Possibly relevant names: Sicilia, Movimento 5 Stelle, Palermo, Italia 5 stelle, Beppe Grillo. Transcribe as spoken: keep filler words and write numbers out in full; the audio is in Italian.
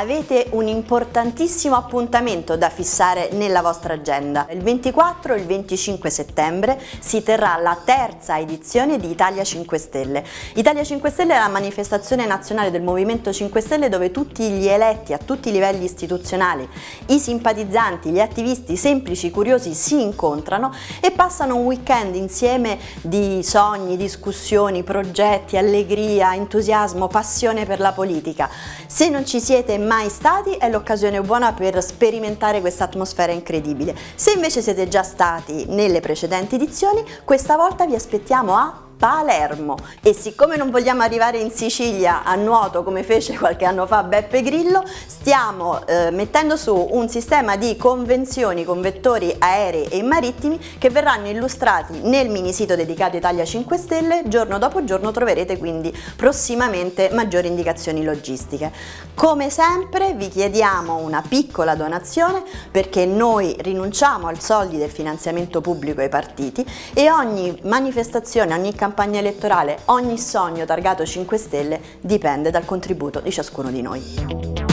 avete un importantissimo appuntamento da fissare nella vostra agenda. Il ventiquattro e il venticinque settembre si terrà la terza edizione di Italia cinque Stelle. Italia cinque Stelle è la manifestazione nazionale del Movimento cinque Stelle dove tutti gli eletti a tutti i livelli istituzionali, i simpatizzanti, gli attivisti semplici, i curiosi si incontrano e passano un weekend insieme di sogni, discussioni, progetti, allegria, entusiasmo, passione per la politica. Se non ci siete mai stati è l'occasione buona per sperimentare questa atmosfera incredibile. Se invece siete già stati nelle precedenti edizioni, questa volta vi aspettiamo a Palermo, e siccome non vogliamo arrivare in Sicilia a nuoto come fece qualche anno fa Beppe Grillo, stiamo eh, mettendo su un sistema di convenzioni con vettori aerei e marittimi che verranno illustrati nel mini sito dedicato Italia cinque Stelle. Giorno dopo giorno troverete quindi prossimamente maggiori indicazioni logistiche. Come sempre vi chiediamo una piccola donazione, perché noi rinunciamo al soldi del finanziamento pubblico ai partiti e ogni manifestazione, ogni campagna campagna elettorale, ogni sogno targato cinque Stelle dipende dal contributo di ciascuno di noi.